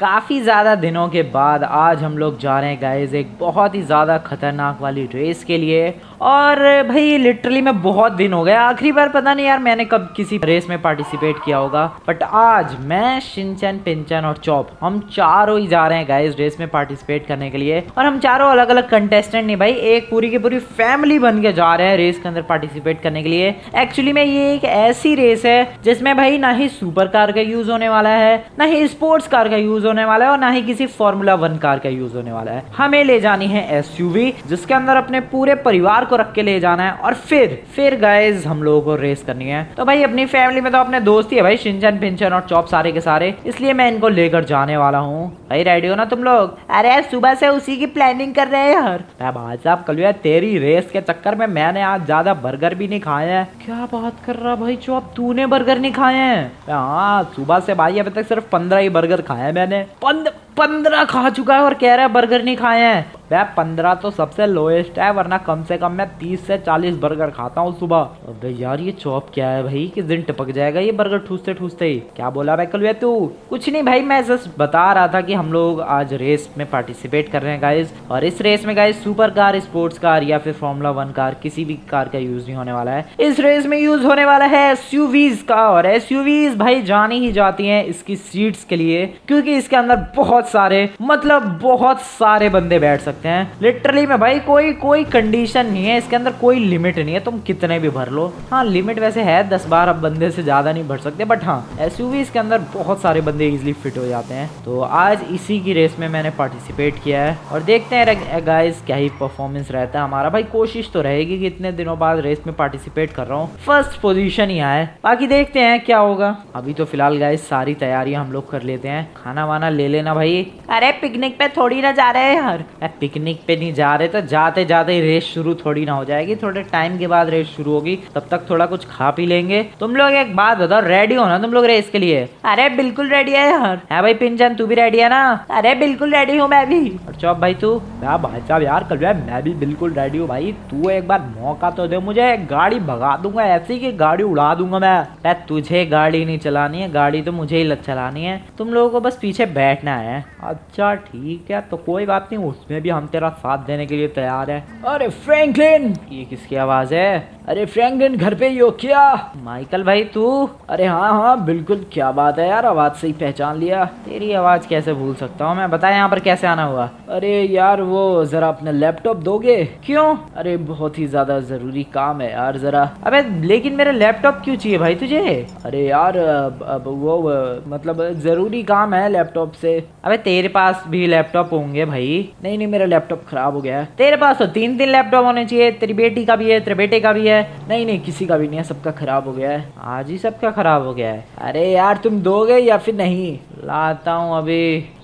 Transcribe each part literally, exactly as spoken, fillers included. काफ़ी ज़्यादा दिनों के बाद आज हम लोग जा रहे हैं गाइस एक बहुत ही ज़्यादा खतरनाक वाली रेस के लिए। और भाई लिटरली मैं बहुत दिन हो गया, आखिरी बार पता नहीं यार मैंने कब किसी रेस में पार्टिसिपेट किया होगा, बट आज मैं, शिनचन, पिंचन और चॉप हम चारों ही जा रहे हैं गाइस रेस में पार्टिसिपेट करने के लिए। और हम चारों अलग अलग कंटेस्टेंट नहीं भाई, एक पूरी की पूरी फैमिली बन के जा रहे हैं रेस के अंदर पार्टिसिपेट करने के लिए। एक्चुअली में ये एक ऐसी रेस है जिसमें भाई ना ही सुपर कार का यूज होने वाला है, ना ही स्पोर्ट्स कार का यूज होने वाला है और ना ही किसी फॉर्मूला वन कार का यूज होने वाला है। हमें ले जानी है एसयूवी जिसके अंदर अपने पूरे परिवार को रख के ले जाना है और फिर फिर गाइस हम लोगों को रेस करनी है। तो भाई अपनी फैमिली में तो अपने दोस्त ही है भाई, शिनचन, पिंचन और चॉप सारे के सारे, इसलिए मैं इनको लेकर जाने वाला हूँ। भाई रेडी हो ना तुम लोग? अरे सुबह से उसी की प्लानिंग कर रहे हैं यार। भाई साहब कल यार तेरी रेस के चक्कर में मैंने आज ज्यादा बर्गर भी नहीं खाए हैं। क्या बात कर रहा भाई चॉप, तूने बर्गर नहीं खाए हैं? हाँ सुबह से भाई अभी तक सिर्फ पंद्रह ही बर्गर खाए हैं मैंने, पंद्रह खा चुका है और कह रहा है बर्गर नहीं खाए हैं। भाई पंद्रह तो सबसे लोएस्ट है, वरना कम से कम मैं तीस से चालीस बर्गर खाता हूँ सुबह। अबे यार ये चॉप क्या है भाई, किस दिन टपक जाएगा ये बर्गर ठूसते ठूसते ही। क्या बोला माइकल भैया तू? कुछ नहीं भाई, मैं जस्ट बता रहा था कि हम लोग आज रेस में पार्टिसिपेट कर रहे हैं गाइज, और इस रेस में guys super car, sports car या फिर फॉर्मूला वन कार, किसी भी कार का यूज नहीं होने वाला है। इस रेस में यूज होने वाला है एसयूवीज का, और एसयूवीज भाई जानी ही जाती है इसकी सीट्स के लिए, क्योंकि इसके अंदर बहुत सारे मतलब बहुत सारे बंदे बैठ सकते हैं। लिटरली में भाई कोई कोई कंडीशन नहीं है इसके अंदर, कोई लिमिट नहीं है, तुम कितने भी भर लो। हाँ लिमिट वैसे है दस बारह बंदे से ज्यादा नहीं भर सकते, बट हाँ एसयूवी इसके अंदर बहुत सारे बंदे इजीली फिट हो जाते हैं। तो आज इसी की रेस में मैंने पार्टिसिपेट किया है और देखते हैं गाइस क्या ही परफॉर्मेंस रहता है हमारा। भाई कोशिश तो रहेगी कि इतने दिनों बाद रेस में पार्टिसिपेट कर रहा हूँ, फर्स्ट पोजिशन ही आए, बाकी देखते हैं क्या होगा। अभी तो फिलहाल गाइस सारी तैयारियां हम लोग कर लेते हैं, खाना वाना ले लेना भाई। अरे पिकनिक पे थोड़ी ना जा रहे हैं यार, पिकनिक पे नहीं जा रहे तो जाते जाते ही रेस शुरू थोड़ी ना हो जाएगी, थोड़े टाइम के बाद रेस शुरू होगी, तब तक थोड़ा कुछ खा पी लेंगे। तुम लोग एक बात बताओ, रेडी हो ना तुम लोग रेस के लिए? अरे बिल्कुल रेडी है यार। है भाई पिंचन तू भी रेडी है ना? अरे बिल्कुल रेडी हूँ मैं भी। और चॉप भाई तू? भाई साहब यार कल मैं भी बिल्कुल रेडी हूँ भाई, तू एक बार मौका तो दे मुझे, गाड़ी भगा दूंगा ऐसी की गाड़ी उड़ा दूंगा मैं। तुझे गाड़ी नहीं चलानी है, गाड़ी तो मुझे ही चलानी है, तुम लोगों को बस पीछे बैठना है। अच्छा ठीक है तो कोई बात नहीं, उसमें भी हम तेरा साथ देने के लिए तैयार है। अरे फ्रैंकलिन, ये किसकी आवाज है? अरे फ्रैंकलिन घर पे ही हो क्या? माइकल भाई तू? अरे हाँ हाँ बिल्कुल, क्या बात है यार, आवाज से ही पहचान लिया। तेरी आवाज कैसे भूल सकता हूँ मैं, बता यहाँ पर कैसे आना हुआ? अरे यार वो जरा अपना लैपटॉप दोगे? क्यों? अरे बहुत ही ज्यादा जरूरी काम है यार जरा। अबे लेकिन मेरा लैपटॉप क्यों चाहिए भाई तुझे? अरे यार अब वो मतलब जरूरी काम है लैपटॉप से। अबे तेरे पास भी लैपटॉप होंगे भाई? नहीं नहीं मेरा लैपटॉप खराब हो गया है। तेरे पास तो तीन तीन लैपटॉप होने चाहिए, तेरी बेटी का भी है, तेरे बेटे का भी है। नहीं नहीं किसी का भी नहीं है, सबका खराब हो गया है, आज ही सबका खराब हो गया है। अरे यार तुम दोगे या फिर नहीं? लाता हूँ अभी,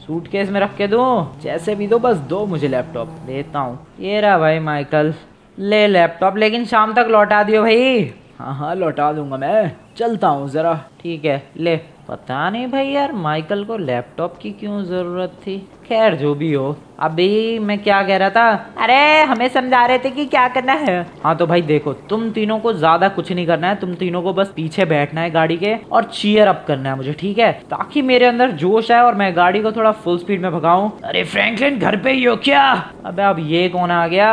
सूटकेस में रख के दूँ? जैसे भी दो बस दो मुझे लैपटॉप, देता हूँ। ये रहा भाई माइकल, ले लैपटॉप, लेकिन शाम तक लौटा दियो भाई। हाँ हाँ लौटा दूंगा मैं, चलता हूँ जरा। ठीक है ले। पता नहीं भाई यार माइकल को लैपटॉप की क्यों जरूरत थी, खैर जो भी हो। अभी मैं क्या कह रहा था? अरे हमें समझा रहे थे कि क्या करना है। हाँ तो भाई देखो, तुम तीनों को ज्यादा कुछ नहीं करना है, तुम तीनों को बस पीछे बैठना है गाड़ी के और चीयर अप करना है मुझे, ठीक है? ताकि मेरे अंदर जोश आए और मैं गाड़ी को थोड़ा फुल स्पीड में भगाऊं। अरे फ्रैंकलिन घर पे ही हो क्या? अबे अब ये कौन आ गया?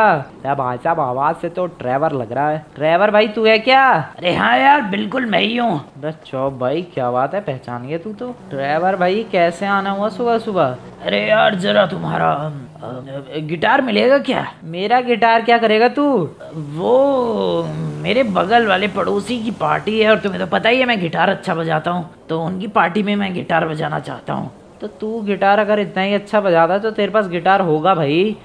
भाई साहब आवाज से तो ट्रेवर लग रहा है। ट्रेवर भाई तू है क्या? अरे हाँ यार बिल्कुल मैं ही हूँ। बस चॉप भाई क्या बात है, पहचान गया तू तो। ट्रेवर भाई कैसे आना हुआ सुबह सुबह? अरे यार जरा तुम्हारा गिटार मिलेगा क्या? मेरा गिटार क्या करेगा तू? वो मेरे बगल वाले पड़ोसी की पार्टी है और तुम्हें तो पता ही है मैं गिटार अच्छा बजाता हूँ, तो उनकी पार्टी में मैं गिटार बजाना चाहता हूँ। तो तू गिटार अगर इतना ही अच्छा बजाता तो तेरे पास गिटार होगा भाई।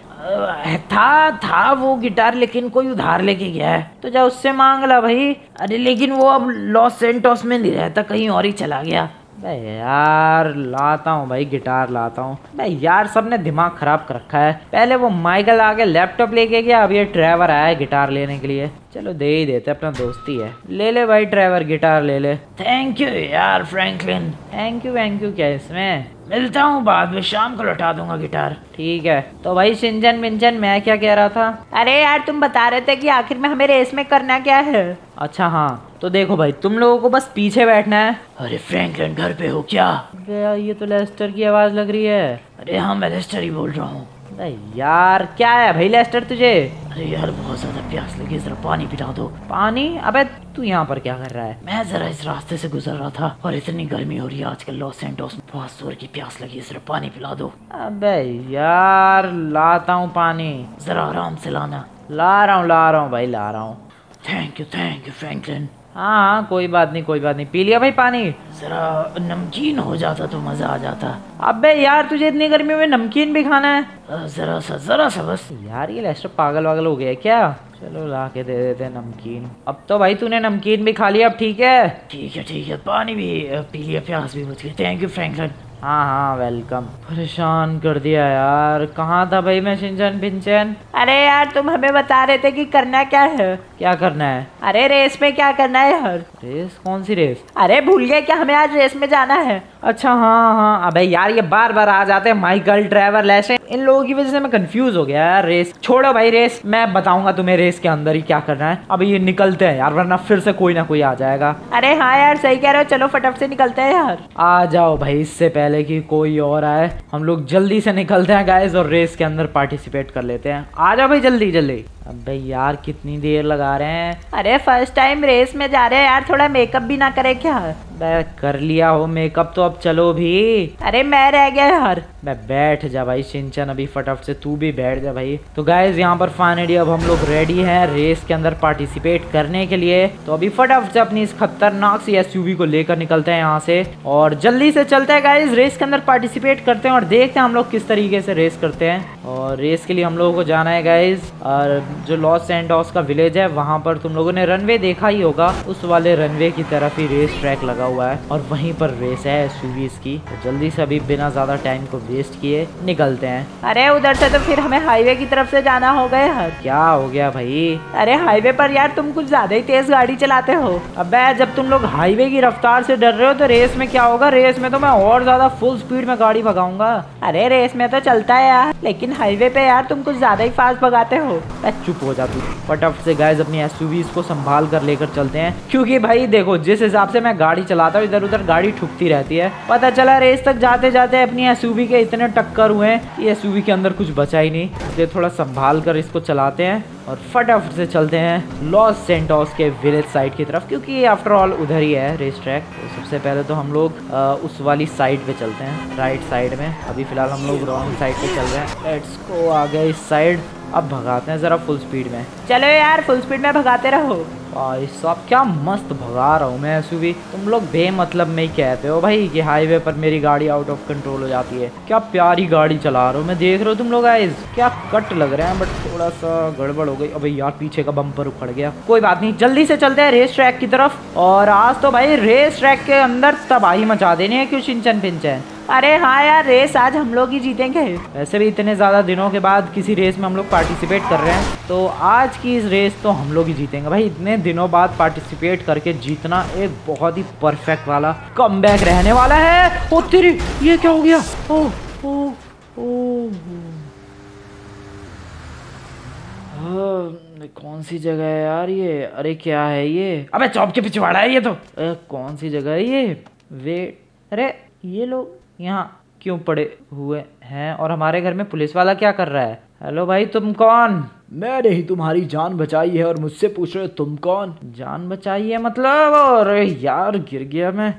था था वो गिटार, लेकिन कोई उधार लेके गया है, तो जा उससे मांग ला भाई। अरे लेकिन वो अब लॉस सेंटोस में नहीं रहता, कहीं और ही चला गया। भाई यार लाता हूँ भाई, गिटार लाता हूँ। भाई यार सबने दिमाग खराब कर रखा है, पहले वो माइकल आके लैपटॉप लेके गया, अब ये ट्रेवर आया है गिटार लेने के लिए। चलो दे ही देते, अपना दोस्ती है। ले ले भाई ट्रेवर गिटार ले ले। थैंक यू यार Franklin. Thank you thank you क्या इसमें? मिलता हूँ बाद में, शाम को लौटा दूंगा गिटार। ठीक है। तो भाई शिनचन, पिंचन मैं क्या कह रहा था? अरे यार तुम बता रहे थे कि आखिर में हमें रेस में करना क्या है। अच्छा हाँ, तो देखो भाई तुम लोगों को बस पीछे बैठना है। अरे फ्रैंकलिन घर पे हो क्या? ये तो लेस्टर की आवाज़ लग रही है। अरे हाँ मैं लेस्टर ही बोल रहा हूँ। यार क्या है भाई लेस्टर तुझे? अरे यार बहुत ज्यादा प्यास लगी, जरा पानी पिला दो। पानी? अबे तू यहाँ पर क्या कर रहा है? मैं जरा इस रास्ते से गुजर रहा था और इतनी गर्मी हो रही है आजकल लॉस सेंटोस में, बहुत जोर की प्यास लगी, जरा पानी पिला दो। अबे यार लाता हूँ पानी, जरा आराम से लाना। ला रहा हूँ ला रहा हूँ भाई ला रहा हूँ। Thank you thank you Franklin. हाँ हाँ कोई बात नहीं कोई बात नहीं। पी लिया भाई पानी? जरा नमकीन हो जाता तो मजा आ जाता। अबे यार तुझे इतनी गर्मी में नमकीन भी खाना है? जरा सा जरा सा बस। यार ये लेस्टर पागल वागल हो गया क्या? चलो ला के दे देते हैं नमकीन। अब तो भाई तूने नमकीन भी खा लिया, अब ठीक है ठीक है ठीक है। पानी भी पी लिया, प्यास भी बुझ गई। Thank you Franklin. हाँ हाँ वेलकम। परेशान कर दिया यार। कहाँ था भाई मैं शिनचन पिंचन? अरे यार तुम हमें बता रहे थे कि करना क्या है। क्या करना है? अरे रेस में क्या करना है यार। रेस? कौन सी रेस? अरे भूल गए क्या, हमें आज रेस में जाना है। अच्छा हाँ हाँ। अबे यार ये बार बार आ जाते हैं माइकल ट्रेवर लेस्टर, इन लोगों की वजह से मैं कंफ्यूज हो गया यार। रेस छोड़ो भाई, रेस मैं बताऊंगा तुम्हें रेस के अंदर ही क्या करना है। अभी ये निकलते हैं यार वरना फिर से कोई ना कोई आ जाएगा। अरे हाँ यार सही कह रहे हो, चलो फटाफट से निकलते हैं यार। आ जाओ भाई इससे पहले कि कोई और आए। हम लोग जल्दी से निकलते हैं गाइस और रेस के अंदर पार्टिसिपेट कर लेते हैं। आ जाओ भाई जल्दी जल्दी। अबे यार कितनी देर लगा रहे हैं। अरे फर्स्ट टाइम रेस में जा रहे हैं यार, थोड़ा मेकअप भी ना करे क्या? कर लिया हो मेकअप तो अब चलो भी। अरे मैं रह गया यार। मैं बैठ जा भाई शिनचन, अभी फटाफट से तू भी बैठ जा भाई। तो गाइस यहाँ पर फाइनली अब हम लोग रेडी हैं रेस के अंदर पार्टिसिपेट करने के लिए। तो अभी फटाफट से अपनी इस खतरनाक सी एसयूवी को लेकर निकलते हैं यहाँ से और जल्दी से चलते हैं गाइस रेस के अंदर पार्टिसिपेट करते हैं और देखते हैं हम लोग किस तरीके से रेस करते हैं। और रेस के लिए हम लोगों को जाना है गाइस और जो लॉस एंडोस का विलेज है वहाँ पर तुम लोगों ने रनवे देखा ही होगा, उस वाले रनवे की तरफ ही रेस ट्रैक लगा हुआ है और वहीं पर रेस है एसयूवीज़ की। तो जल्दी से अभी बिना ज्यादा टाइम को वेस्ट किए निकलते हैं। अरे उधर से तो फिर हमें हाईवे की तरफ से जाना होगा यार। क्या हो गया भाई? अरे हाईवे पर यार तुम कुछ ज्यादा ही तेज गाड़ी चलाते हो। अबे जब तुम लोग हाईवे की रफ्तार से डर रहे हो तो रेस में क्या होगा? रेस में तो मैं और ज्यादा फुल स्पीड में गाड़ी भगाऊंगा। अरे रेस में तो चलता है यार, लेकिन हाईवे पे यार तुम कुछ ज्यादा ही फास्ट भगाते हो। चुप हो जाती। फटाफट से गाइस अपनी एसयूवीज़ को संभाल कर लेकर चलते हैं क्योंकि भाई देखो जिस हिसाब से मैं गाड़ी चलाता हूँ इधर उधर गाड़ी ठुकती रहती है। पता चला रेस तक जाते जाते अपनी एसयूवी के इतने टक्कर हुए हैं, ये एसयूवी के अंदर कुछ बचा ही नहीं। इसलिए थोड़ा संभाल कर इसको चलाते हैं और फटाफट से चलते हैं लॉस सेंटोस के विलेज साइड की तरफ क्योंकि आफ्टर ऑल उधर ही है रेस ट्रैक। तो सबसे पहले तो हम लोग आ, उस वाली साइड पे चलते हैं राइट साइड में। अभी फिलहाल हम लोग रॉन्ग साइड पे चल रहे हैं। लेट्स गो आ गए इस साइड। अब भगाते हैं जरा फुल स्पीड में। चलो यार फुल स्पीड में भगाते रहो। भाई साहब क्या मस्त भगा रहा हूँ मैं एसयूवी। तुम लोग बेमतलब में ही कहते हो भाई कि हाईवे पर मेरी गाड़ी आउट ऑफ कंट्रोल हो जाती है। क्या प्यारी गाड़ी चला रहा हूँ मैं, देख रहे हो तुम लोग गाइस क्या कट लग रहे हैं, बट थोड़ा सा गड़बड़ हो गई। अबे यार पीछे का बम्पर उखड़ गया। कोई बात नहीं जल्दी से चलते हैं रेस ट्रैक की तरफ। और आज तो भाई रेस ट्रैक के अंदर तबाही मचा देनी है क्यों शिनचन पिंचन? अरे हाँ यार रेस आज हम लोग ही जीतेंगे। वैसे भी इतने ज़्यादा दिनों के बाद किसी रेस में हम लोग पार्टिसिपेट कर रहे हैं तो आज की इस रेस तो हम लोग ही जीतेंगे भाई। इतने दिनों बाद पार्टिसिपेट करके जीतना एक बहुत ही परफेक्ट वाला कमबैक रहने वाला है। ओ तेरी ये क्या हो गया? ओ ओ ओ कौन सी जगह है यार ये? अरे क्या है ये? अबे चॉप के पिछवाड़ा है ये तो। अरे कौन सी जगह है ये? वे अरे ये लोग यहाँ क्यों पड़े हुए हैं और हमारे घर में पुलिस वाला क्या कर रहा है? हेलो भाई तुम कौन? मैंने ही तुम्हारी जान बचाई है और मुझसे पूछ रहे हो तुम कौन? जान बचाई है मतलब? और यार गिर गया मैं।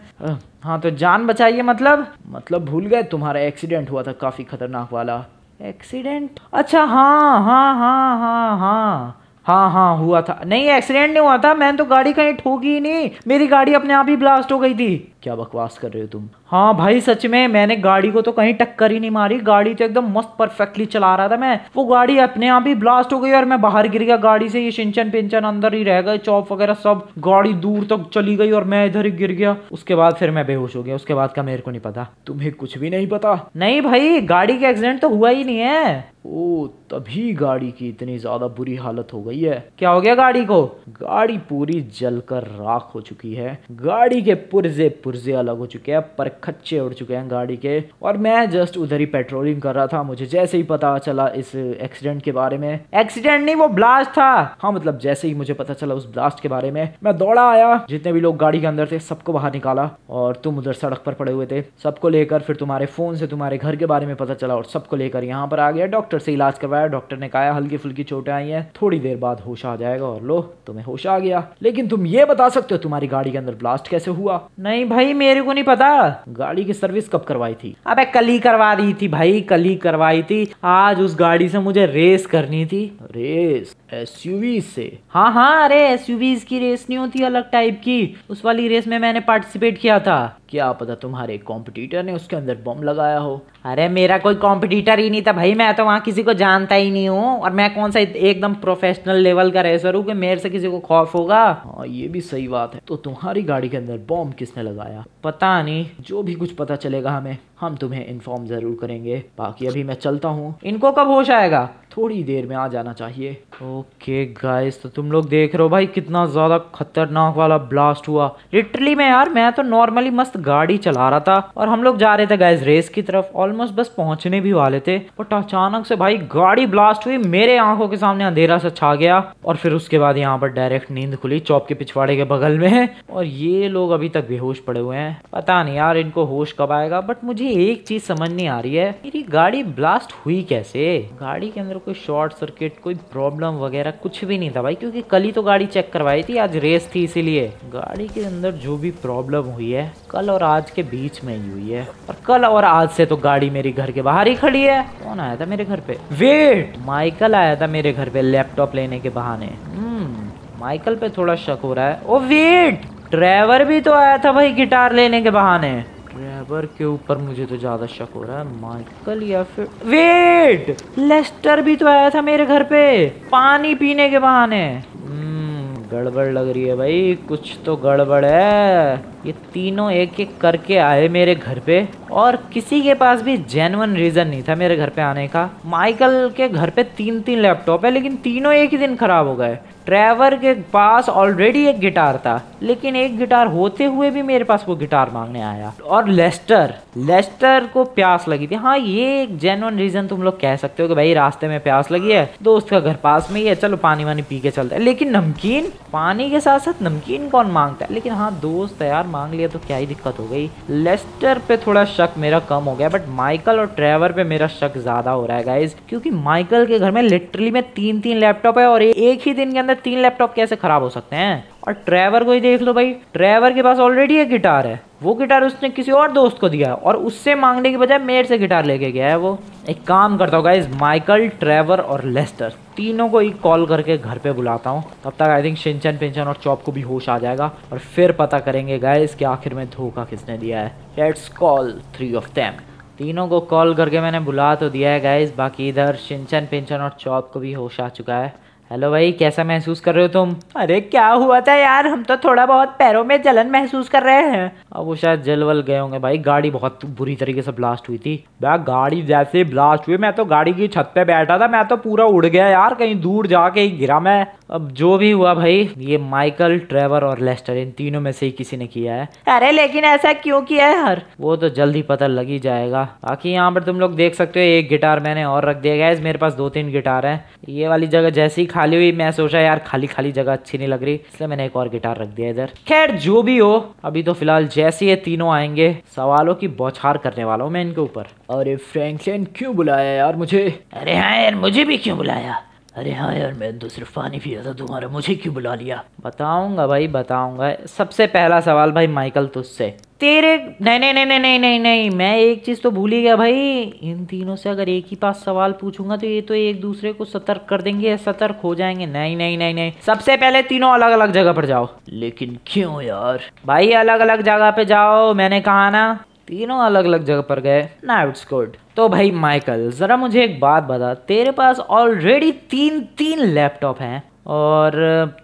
हाँ तो जान बचाई है मतलब मतलब भूल गए तुम्हारा एक्सीडेंट हुआ था काफी खतरनाक वाला एक्सीडेंट। अच्छा हाँ हाँ हाँ हाँ हाँ हाँ हाँ हुआ था। नहीं एक्सीडेंट नहीं हुआ था, मैंने तो गाड़ी कहीं ठोकी ही नहीं, मेरी गाड़ी अपने आप ही ब्लास्ट हो गई थी। क्या बकवास कर रहे हो तुम? हाँ भाई सच में मैंने गाड़ी को तो कहीं टक्कर ही नहीं मारी, गाड़ी तो एकदम मस्त परफेक्टली चला रहा था मैं, वो गाड़ी अपने आप ही ब्लास्ट हो गई और मैं बाहर गिर गया गाड़ी से। ये शिनचन पिंचन अंदर ही रह गए, चॉप वगैरह सब, गाड़ी दूर तक चली गई और मैं इधर ही गिर गया। उसके बाद फिर मैं बेहोश हो गया, उसके बाद का मेरे को नहीं पता। तुम्हें कुछ भी नहीं पता? नहीं भाई गाड़ी का एक्सीडेंट तो हुआ ही नहीं है। ओ तभी गाड़ी की इतनी ज्यादा बुरी हालत हो गई है। क्या हो गया गाड़ी को? गाड़ी पूरी जलकर राख हो चुकी है, गाड़ी के पुर्जे पुर्जे अलग हो चुके हैं, पर खच्चे उड़ चुके हैं गाड़ी के। और मैं जस्ट उधर ही पेट्रोलिंग कर रहा था, मुझे जैसे ही पता चला इस एक्सीडेंट के बारे में, एक्सीडेंट नहीं वो ब्लास्ट था, हाँ मतलब जैसे ही मुझे पता चला उस ब्लास्ट के बारे में, मैं दौड़ा आया, जितने भी लोग गाड़ी के अंदर थे सबको बाहर निकाला और तुम उधर सड़क पर पड़े हुए थे, सबको लेकर फिर तुम्हारे फोन से तुम्हारे घर के बारे में पता चला और सबको लेकर यहाँ पर आ गया। डॉक्टर से इलाज करवाया, डॉक्टर ने कहा हल्की फुल्की चोटें आई हैं, थोड़ी देर बाद होश आ जाएगा, और लो तुम्हें होश आ गया। लेकिन तुम ये बता सकते हो तुम्हारी गाड़ी के अंदर ब्लास्ट कैसे हुआ? नहीं भाई मेरे को नहीं पता। गाड़ी की सर्विस कब करवाई थी? अबे कल ही करवा दी थी भाई, कल ही करवाई थी, आज उस गाड़ी से मुझे रेस करनी थी। रेस एसयूवी से? हाँ हाँ, अरे एसयूवी की रेस नहीं होती अलग टाइप की, उस वाली रेस में मैंने पार्टिसिपेट किया था। क्या पता तुम्हारे कॉम्पिटिटर ने उसके अंदर बम लगाया हो। अरे मेरा कोई कॉम्पिटिटर ही नहीं था भाई, मैं तो वहाँ किसी को जानता ही नहीं हूँ, और मैं कौन सा एकदम प्रोफेशनल लेवल का रेसर हूँ कि मेरे से किसी को खौफ होगा। हाँ ये भी सही बात है। तो तुम्हारी गाड़ी के अंदर बम किसने लगाया? पता नहीं, जो भी कुछ पता चलेगा हमें, हम तुम्हें इन्फॉर्म जरूर करेंगे। बाकी अभी मैं चलता हूँ, इनको कब होश आएगा? थोड़ी देर में आ जाना चाहिए। ओके गाइस, तो तुम लोग देख रहे हो भाई कितना ज्यादा खतरनाक वाला ब्लास्ट हुआ। लिटरली मैं यार मैं तो नॉर्मली मस्त गाड़ी चला रहा था और हम लोग जा रहे थे गाइस रेस की तरफ, ऑलमोस्ट बस पहुंचने भी वाले थे, बट अचानक से भाई गाड़ी ब्लास्ट हुई, मेरे आंखों के सामने अंधेरा सा छा गया। और फिर उसके बाद यहाँ पर डायरेक्ट नींद खुली चॉप के पिछवाड़े के बगल में, और ये लोग अभी तक बेहोश पड़े हुए हैं। पता नहीं यार इनको होश कब आएगा। बट मुझे एक चीज समझ नहीं आ रही है, मेरी गाड़ी ब्लास्ट हुई कैसे? गाड़ी के अंदर कोई शॉर्ट सर्किट, कोई प्रॉब्लम वगैरह कुछ भी नहीं था भाई, क्योंकि कल ही तो गाड़ी चेक करवाई थी, आज रेस थी इसीलिए। गाड़ी के अंदर जो भी प्रॉब्लम हुई है कल और आज के बीच में ही हुई है, और कल और आज से तो गाड़ी मेरे घर के बाहर ही खड़ी है। कौन आया था मेरे घर पे? वेट, माइकल आया था मेरे घर पे लैपटॉप लेने के बहाने। माइकल पे थोड़ा शक हो रहा है। ओ वेट, ट्रेवर भी तो आया था भाई गिटार लेने के बहाने। ट्रेवर के ऊपर मुझे तो ज्यादा शक हो रहा है, माइकल या फिर वेट। लेस्टर भी तो आया था मेरे घर पे पानी पीने के बहाने। हम्म, गड़बड़ लग रही है भाई, कुछ तो गड़बड़ है। ये तीनों एक एक करके आए मेरे घर पे, और किसी के पास भी जेन्युइन रीजन नहीं था मेरे घर पे आने का। माइकल के घर पे तीन तीन लैपटॉप है, लेकिन तीनों एक ही दिन खराब हो गए। ट्रेवर के पास ऑलरेडी एक गिटार था, लेकिन एक गिटार होते हुए भी मेरे पास वो गिटार मांगने आया। और लेस्टर, लेस्टर को प्यास लगी थी। हाँ ये एक जेन्युइन रीजन तुम लोग कह सकते हो कि भाई रास्ते में प्यास लगी है, दोस्त का घर पास में ही है, चलो पानी वानी पी के चलते हैं। लेकिन नमकीन, पानी के साथ साथ नमकीन कौन मांगता है? लेकिन हाँ दोस्त है यार, मांग लिया तो क्या ही दिक्कत हो गई। लेस्टर पे थोड़ा शक मेरा कम हो गया, बट माइकल और ट्रेवर पे मेरा शक ज्यादा हो रहा है गाइस, क्योंकि माइकल के घर में लिटरली में तीन तीन लैपटॉप है, और एक ही दिन के अंदर तीन लैपटॉप कैसे खराब हो सकते हैं? और ट्रेवर को ही देख लो भाई, ट्रेवर के पास ऑलरेडी एक गिटार है, वो गिटार उसने किसी और दोस्त को दिया है, और उससे मांगने के बजाय मेरे से गिटार लेके गया है वो। एक काम करता हूँ गाइस, माइकल, ट्रेवर और लेस्टर तीनों को एक कॉल करके घर पे बुलाता हूँ। तब तक आई थिंक शिनचन, पिंचन और चॉप को भी होश आ जाएगा, और फिर पता करेंगे गाइस कि आखिर में धोखा किसने दिया है। Let's call three of them. तीनों को कॉल करके मैंने बुला तो दिया है गाइस, बाकी इधर शिनचन, पिंचन और चॉप को भी होश आ चुका है। हेलो भाई, कैसा महसूस कर रहे हो तुम? अरे क्या हुआ था यार, हम तो थोड़ा बहुत पैरों में जलन महसूस कर रहे हैं। अब वो शायद जलवल गए होंगे भाई, गाड़ी बहुत बुरी तरीके से ब्लास्ट हुई थी। गाड़ी जैसे ब्लास्ट हुई, मैं तो गाड़ी की छत पे बैठा था, मैं तो पूरा उड़ गया यार, कहीं दूर जाके ही गिरा मैं। अब जो भी हुआ भाई, ये माइकल, ट्रेवर और लेस्टर इन तीनों में से ही किसी ने किया है। अरे लेकिन ऐसा क्यों किया है यार? वो तो जल्दी पता लग ही जाएगा। बाकी यहाँ पर तुम लोग देख सकते हो एक गिटार मैंने और रख दिया गया, मेरे पास दो तीन गिटार है। ये वाली जगह जैसी खाली हुई, मैं सोचा यार खाली खाली जगह अच्छी नहीं लग रही, इसलिए मैंने एक और गिटार रख दिया इधर। खैर जो भी हो, अभी तो फिलहाल जैसे ये तीनों आएंगे सवालों की बौछार करने वाला हूँ मैं इनके ऊपर। अरे फ्रैंकलिन क्यों बुलाया यार मुझे? अरे हाँ यार मुझे भी क्यों बुलाया? अरे हाँ यार मैं तो सिर्फ पानी पिया था, तुम्हारा मुझे क्यों बुला लिया? बताऊंगा भाई बताऊंगा। सबसे पहला सवाल भाई माइकल तुझसे, तेरे नहीं नहीं नहीं नहीं नहीं नहीं मैं एक चीज़ तो भूल ही गया भाई, इन तीनों से अगर एक ही पास सवाल पूछूंगा तो ये तो एक दूसरे को सतर्क कर देंगे, सतर्क हो जाएंगे। नहीं नहीं नहीं नहीं सबसे पहले तीनों अलग अलग जगह पर जाओ। लेकिन क्यों यार? भाई अलग अलग जगह पे जाओ, मैंने कहा ना। तीनों अलग अलग जगह पर गए ना, इट्स गुड। तो भाई माइकल ज़रा मुझे एक बात बता, तेरे पास ऑलरेडी तीन तीन लैपटॉप हैं, और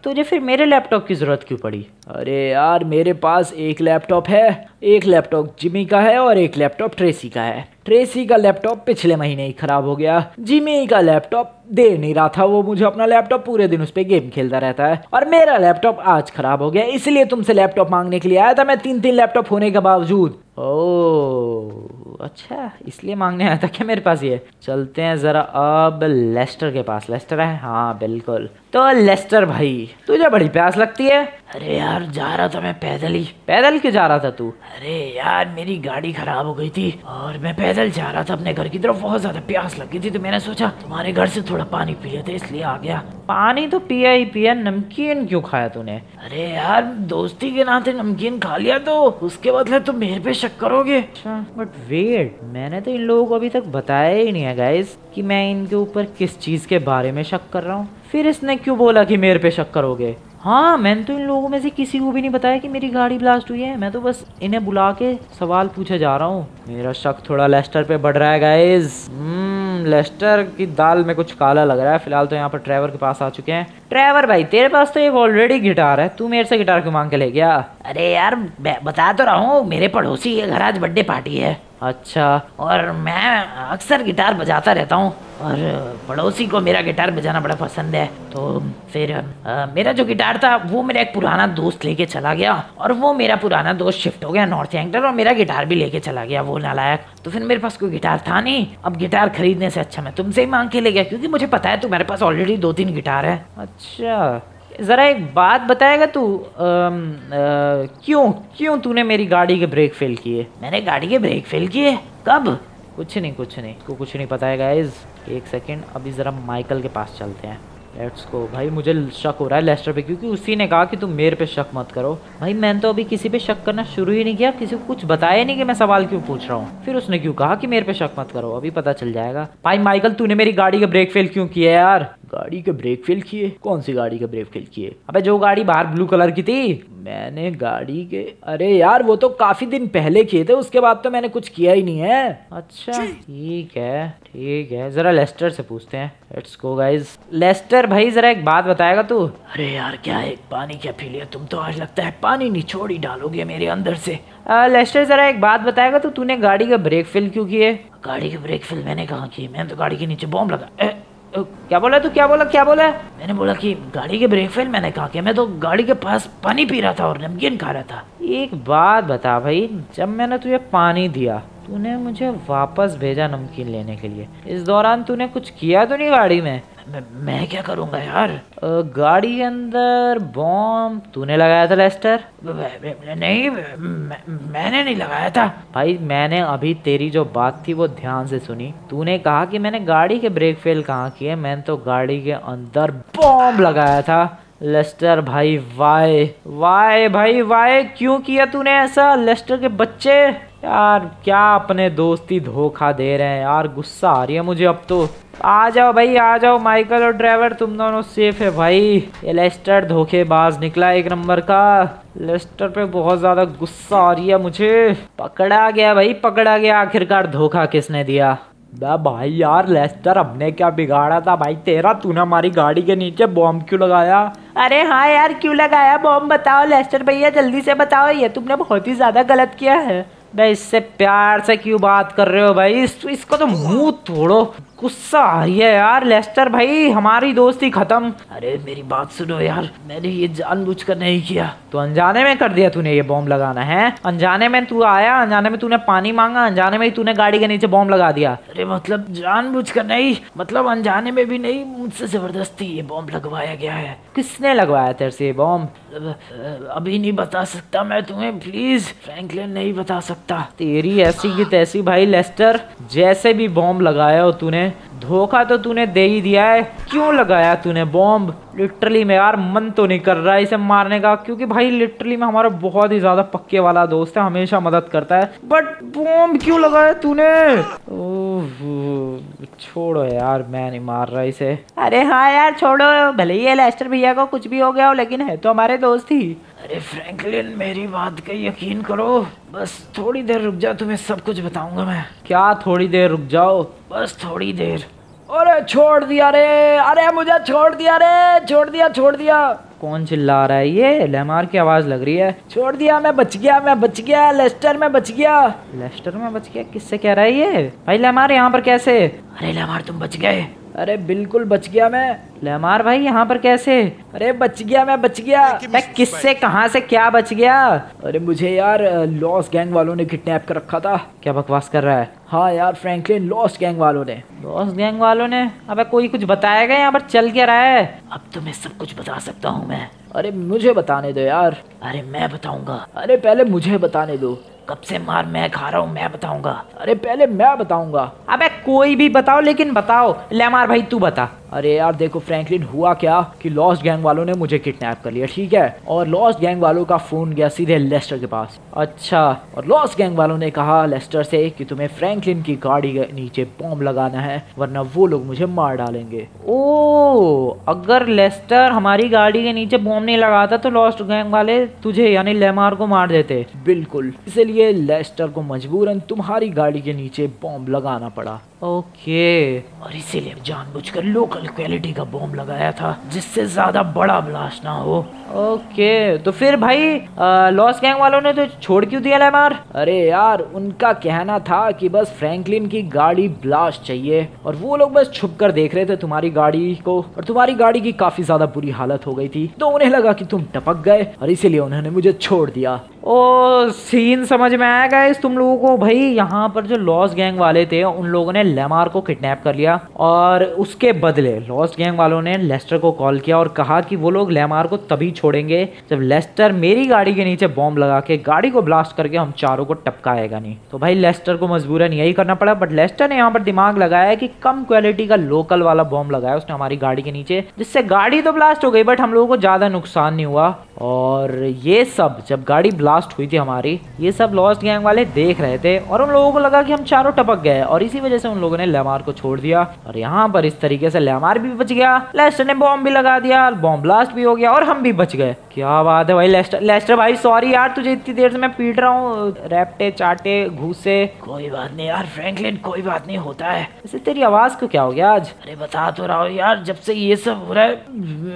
तुझे फिर मेरे लैपटॉप की ज़रूरत क्यों पड़ी? अरे यार मेरे पास एक लैपटॉप है, एक लैपटॉप जिमी का है और एक लैपटॉप ट्रेसी का है। ट्रेसी का लैपटॉप पिछले महीने ही खराब हो गया। जिमी का लैपटॉप दे नहीं रहा था, वो मुझे अपना लैपटॉप पूरे दिन उस पर गेम खेलता रहता है, और मेरा लैपटॉप आज खराब हो गया। इसलिए तुमसे लैपटॉप मांगने के लिए आया था मैं, तीन तीन लैपटॉप होने के बावजूद। ओह अच्छा, इसलिए मांगने आया था क्या मेरे पास ये। चलते हैं जरा अब लेस्टर के पास। लेस्टर है, हाँ बिल्कुल। तो लेस्टर भाई, तुझे बड़ी प्यास लगती है। अरे यार जा रहा था मैं पैदल ही। पैदल क्यों जा रहा था तू? अरे यार मेरी गाड़ी खराब हो गई थी और मैं पैदल जा रहा था अपने घर की तरफ, बहुत ज्यादा प्यास लग गई थी तो मैंने सोचा तुम्हारे घर से थोड़ा पानी पी लेते, इसलिए आ गया। पानी तो पिया ही पिया, नमकीन क्यों खाया तूने? अरे यार दोस्ती के नाते नमकीन खा लिया तो उसके बदले तुम मेरे पे शक करोगे। अच्छा बट वेट, मैंने तो इन लोगों को अभी तक बताया ही नहीं है गाइस कि मैं इनके ऊपर किस चीज के बारे में शक कर रहा हूँ। फिर इसने क्यों बोला कि मेरे पे शक करोगे? हाँ मैंने तो इन लोगों में से किसी को भी नहीं बताया कि मेरी गाड़ी ब्लास्ट हुई है। मैं तो बस इन्हें बुला के सवाल पूछे जा रहा हूँ। मेरा शक थोड़ा लेस्टर पे बढ़ रहा है गाइस। लेस्टर की दाल में कुछ काला लग रहा है। फिलहाल तो यहाँ पर ट्रेवर के पास आ चुके हैं। ट्रेवर भाई तेरे पास तो एक ऑलरेडी गिटार है, तू मेरे से गिटार क्यों मांग के ले गया? अरे यार बता तो रहा हूँ, मेरे पड़ोसी के घर आज बर्थडे पार्टी है। अच्छा। और मैं अक्सर गिटार बजाता रहता हूँ और पड़ोसी को मेरा गिटार बजाना बड़ा पसंद है, तो फिर आ, मेरा जो गिटार था वो मेरा एक पुराना दोस्त लेके चला गया, और वो मेरा पुराना दोस्त शिफ्ट हो गया नॉर्थ एंटर और मेरा गिटार भी लेके चला गया वो नालायक। तो फिर मेरे पास कोई गिटार था नहीं। अब गिटार खरीदने से अच्छा मैं तुमसे ही मांग के ले गया, क्योंकि मुझे पता है तुम्हारे पास ऑलरेडी दो तीन गिटार है। अच्छा जरा एक बात बताएगा तू, क्यों क्यों तूने मेरी गाड़ी के ब्रेक फेल किए? मैंने गाड़ी के ब्रेक फेल किए? कब? कुछ नहीं कुछ नहीं, को कुछ नहीं पता है गाइस। एक सेकेंड, अभी ज़रा माइकल के पास चलते हैं। Let's go. भाई मुझे शक हो रहा है लेस्टर पे, क्योंकि उसी ने कहा कि तुम मेरे पे शक मत करो। भाई मैंने तो अभी किसी पे शक करना शुरू ही नहीं किया, किसी को कुछ बताया नहीं कि मैं सवाल क्यों पूछ रहा हूँ। फिर उसने क्यों कहा कि मेरे पे शक मत करो? अभी पता चल जाएगा। भाई माइकल तूने मेरी गाड़ी का ब्रेक फेल क्यों किया यार? गाड़ी के ब्रेक फेल किए? कौन सी गाड़ी के ब्रेक फेल किए? अबे जो गाड़ी बाहर ब्लू कलर की थी। मैंने गाड़ी के, अरे यार वो तो काफी दिन पहले किए थे, उसके बाद तो मैंने कुछ किया ही नहीं है। अच्छा ठीक है ठीक है, जरा लेस्टर से पूछते हैं। Let's go guys. लेस्टर भाई जरा एक बात बताएगा तू। अरे यार क्या है, पानी क्या पी लिया तुम तो आज, लगता है पानी निचोड़ ही डालोगे मेरे अंदर से। आ, लेस्टर जरा एक बात बताएगा तू, तूने गाड़ी का ब्रेक फेल क्यों किए? गाड़ी के ब्रेक फेल मैंने कहा किए, मैंने तो गाड़ी के नीचे बॉम्ब लगा। क्या बोला तू? क्या बोला क्या बोला? मैंने बोला कि गाड़ी के ब्रेक फेल मैंने कहा कि मैं तो गाड़ी के पास पानी पी रहा था और नमकीन खा रहा था। एक बात बता भाई, जब मैंने तुझे पानी दिया तूने मुझे वापस भेजा नमकीन लेने के लिए, इस दौरान तूने कुछ किया तो नहीं गाड़ी में? मैं, मैं क्या करूंगा यार? आ, गाड़ी के अंदर बॉम्ब तूने लगाया था लेस्टर? नहीं मैं, मैंने नहीं लगाया था। भाई मैंने अभी तेरी जो बात थी वो ध्यान से सुनी। तूने कहा कि मैंने गाड़ी के ब्रेक फेल कहाँ किए, मैंने तो गाड़ी के अंदर बॉम्ब लगाया था। लेस्टर भाई वाय वाय भाई वाय क्यों किया तूने ऐसा? लेस्टर के बच्चे यार, क्या अपने दोस्ती धोखा दे रहे हैं यार, गुस्सा आ रही है मुझे अब तो। आ जाओ भाई आ जाओ, माइकल और ड्राइवर तुम दोनों सेफ है भाई। ये लेस्टर धोखेबाज निकला एक नंबर का। लेस्टर पे बहुत ज्यादा गुस्सा आ रही है मुझे। पकड़ा गया भाई पकड़ा गया, आखिरकार धोखा किसने दिया? बा भाई यार लेस्टर हमने क्या बिगाड़ा था भाई तेरा? तूने हमारी गाड़ी के नीचे बॉम्ब क्यों लगाया? अरे हाँ यार क्यों लगाया बॉम्ब बताओ लेस्टर भैया, जल्दी से बताओ, ये तुमने बहुत ही ज्यादा गलत किया है। भाई इससे प्यार से क्यों बात कर रहे हो भाई, इस, इसको तो मुंह तोड़ो। गुस्सा आ रही है यार लेस्टर भाई, हमारी दोस्ती खत्म। अरे मेरी बात सुनो यार, मैंने ये जानबूझकर नहीं किया। तो अनजाने में कर दिया तूने ये बॉम्ब लगाना है? अनजाने में तू आया, अनजाने में तूने पानी मांगा, अनजाने में ही तूने गाड़ी के नीचे बॉम्ब लगा दिया। अरे मतलब जानबूझकर नहीं, मतलब अनजाने में भी नहीं, मुझसे जबरदस्ती ये बॉम्ब लगवाया गया है। किसने लगवाया तेरे से ये बॉम्ब? अभी नहीं बता सकता मैं तुम्हें, प्लीज फ्रैंकलिन नहीं बता सकता। तेरी ऐसी की तैसी भाई लेस्टर, जैसे भी बॉम्ब लगाया हो तूने, धोखा तो तूने दे ही दिया है। क्यों लगाया तूने बॉम्ब? लिटरली में यार मन तो नहीं कर रहा है इसे मारने का, क्योंकि भाई लिटरली में हमारा बहुत ही ज्यादा पक्के वाला दोस्त है, हमेशा मदद करता है, बट बॉम्ब क्यों लगाया तूने? छोड़ो यार मैं नहीं मार रहा इसे। अरे हाँ यार छोड़ो, भले ही लेस्टर भैया को कुछ भी हो गया हो, लेकिन है तो हमारे दोस्त ही। अरे फ्रैंकलिन मेरी बात का यकीन करो, बस थोड़ी देर रुक जाओ, तुम्हें सब कुछ बताऊंगा मैं। क्या थोड़ी देर रुक जाओ? बस थोड़ी देर। अरे छोड़ दिया रे, अरे मुझे छोड़ दिया रे, छोड़ दिया छोड़ दिया। कौन चिल्ला रहा है? ये लमार की आवाज़ लग रही है। छोड़ दिया, मैं बच गया, मैं बच गया, लेस्टर में बच गया, लेस्टर में बच गया। किससे कह रहा है ये भाई? लमार यहाँ पर कैसे? अरे लमार तुम बच गए। अरे बिल्कुल बच गया मैं। लमार भाई यहाँ पर कैसे? अरे बच गया मैं, बच गया। मैं किससे, कहाँ से, क्या बच गया? अरे मुझे यार लॉस गैंग वालों ने किडनैप कर रखा था। क्या बकवास कर रहा है? हाँ यार फ्रैंकलिन, लॉस गैंग वालों ने लॉस गैंग वालों ने अबे कोई कुछ बताएगा? यहाँ पर चल क्या रहा है? अब तुम्हें सब कुछ बता सकता हूँ मैं। अरे मुझे बताने दो यार। अरे मैं बताऊंगा। अरे पहले मुझे बताने दो। कब से मार मैं खा रहा हूँ, मैं बताऊंगा। अरे पहले मैं बताऊंगा। अबे कोई भी बताओ, लेकिन बताओ। लमार भाई तू बता। अरे यार देखो फ्रैंकलिन, हुआ क्या कि लॉस गैंग वालों ने मुझे किडनैप कर लिया, ठीक है? और लॉस गैंग वालों का फोन गया सीधे लेस्टर के पास। अच्छा, और लॉस गैंग वालों ने कहा लेस्टर से कि तुम्हें फ्रैंकलिन की गाड़ी के नीचे बॉम्ब लगाना है, वरना वो लोग मुझे मार डालेंगे। ओ, अगर लेस्टर हमारी गाड़ी के नीचे बॉम्ब नहीं लगाता तो लॉस गैंग वाले तुझे यानी लमार को मार देते। बिल्कुल, इसलिए लेस्टर को मजबूरन तुम्हारी गाड़ी के नीचे बॉम्ब लगाना पड़ा। ओके, और इसीलिए जानबूझकर लोकल क्वालिटी का बॉम्ब लगाया था, जिससे ज्यादा बड़ा ब्लास्ट ना हो। ओके, तो फिर भाई लॉस गैंग वालों ने तो छोड़ क्यों दिया लमार? अरे यार उनका कहना था कि बस फ्रैंकलिन की गाड़ी ब्लास्ट चाहिए, और वो लोग बस छुप कर देख रहे थे तुम्हारी गाड़ी को, और तुम्हारी गाड़ी की काफी ज्यादा बुरी हालत हो गई थी, तो उन्हें लगा कि तुम टपक गए और इसीलिए उन्होंने मुझे छोड़ दिया। ओ, सीन समझ में आया गाइस तुम लोगों को। भाई यहाँ पर जो लॉस गैंग वाले थे उन लोगों ने लमार को किडनैप कर लिया, और उसके बदले लॉस गैंग वालों ने लेस्टर को कॉल किया और कहा कि वो लोग लमार को तभी छोड़ेंगे जब लेस्टर मेरी गाड़ी के नीचे बॉम्ब लगा के गाड़ी को ब्लास्ट करके हम चारों को टपकाएगा नहीं। तो भाई लेस्टर को मजबूरन यही करना पड़ा। बट लेस्टर ने यहाँ पर दिमाग लगाया कि कम क्वालिटी का लोकल वाला बॉम्ब लगाया उसने हमारी गाड़ी के नीचे, जिससे गाड़ी तो ब्लास्ट हो गई बट हम लोगों को ज्यादा नुकसान नहीं हुआ। और ये सब जब गाड़ी ब्लास्ट हुई थी हमारी, ये सब लॉस गैंग वाले देख रहे थे, और उन लोगों को लगा कि हम चारों टपक गए, और इसी वजह से उन लोगों ने लमार को छोड़ दिया। और यहाँ पर इस तरीके से लमार भी बच गया, लेस्टर ने बॉम्ब भी लगा दिया, बॉम्ब ब्लास्ट भी हो गया, और हम भी बच गए। क्या बात है भाई लेस्टर, लेस्टर भाई सॉरी यार, तुझे इतनी देर से मैं पीट रहा हूँ रैपटे चाटे घूसे। कोई बात नहीं यार फ्रैंकलिन, कोई बात नहीं, होता है। वैसे तेरी आवाज को क्या हो गया आज? अरे बता तो रहा हूँ यार, जब से ये सब हो रहा है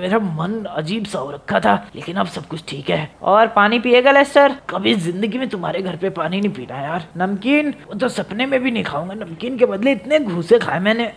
मेरा मन अजीब सा हो रखा था, लेकिन अब सब कुछ ठीक है। और पानी पिएगा लेस्टर? कभी जिंदगी में तुम्हारे घर पे पानी नहीं पीना यार। नमकीन तो सपने में भी नहीं खाऊंगा, नमकीन के बदले इतने घूसे खाए मैंने।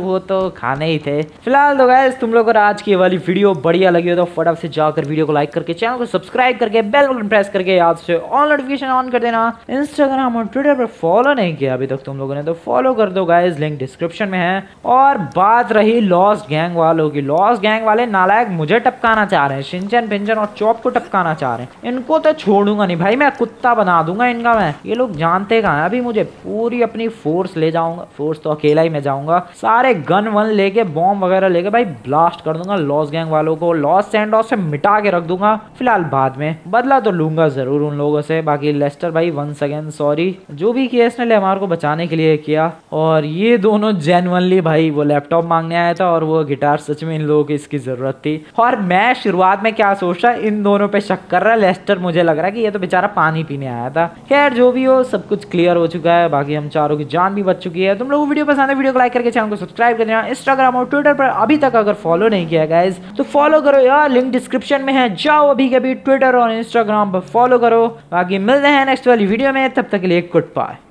वो तो खाने ही थे। फिलहाल तो गाइस तुम लोगों को आज की वाली वीडियो बढ़िया लगी हो तो फटाफट से जाकर वीडियो को लाइक करके, चैनल को सब्सक्राइब करके, बेल बटन प्रेस करके आज से ऑल नोटिफिकेशन ऑन कर देना। इंस्टाग्राम और ट्विटर पर फॉलो नहीं किया अभी तक तुम लोगों ने तो फॉलो कर दो गाइस, लिंक डिस्क्रिप्शन में है। और बात रही लॉस गैंग वालों की, लॉस गैंग वाले नालायक मुझे टपकाना चाह रहे हैं, शिनचन पिंचन और चॉप को टपकाना चाह रहे हैं। इनको तो छोड़ूंगा नहीं भाई, मैं कुत्ता बना दूंगा इनका मैं। ये लोग जानते कहाँ है अभी मुझे, पूरी अपनी फोर्स ले जाऊंगा, फोर्स तो अकेला ही मैं जाऊंगा, सारे गन वन लेके बॉम्ब वगैरह लेके भाई ब्लास्ट कर दूंगा लॉस गैंग वालों को, लॉस एंडोस से मिटा के रख दूंगा। फिलहाल बाद में बदला तो लूंगा जरूर उन लोगों से। बाकी लेस्टर भाई वंस अगेन सॉरी, जो भी किया इसने लमार को बचाने के लिए किया। और ये दोनों जेन्युइनली भाई, वो लैपटॉप मांगने आया था और वो गिटार, सच में इन लोगों की इसकी जरूरत थी। और मैं शुरुआत में क्या सोच रहा, इन दोनों पे शक कर रहा, लेस्टर मुझे लग रहा है कि ये तो बेचारा पानी पीने आया था। खैर जो भी हो सब कुछ क्लियर हो चुका है, बाकी हम चारों की जान भी बच चुकी है। तुम लोगों को वीडियो पसंद है, वीडियो को लाइक करके चैनल को सब्सक्राइब कर देना। इंस्टाग्राम और ट्विटर पर अभी तक अगर फॉलो नहीं किया गाइस तो फॉलो करो यार, लिंक डिस्क्रिप्शन में है, जाओ अभी के अभी ट्विटर और इंस्टाग्राम पर फॉलो करो। बाकी मिलते हैं नेक्स्ट वाली वीडियो में, तब तक के लिए गुड बाय।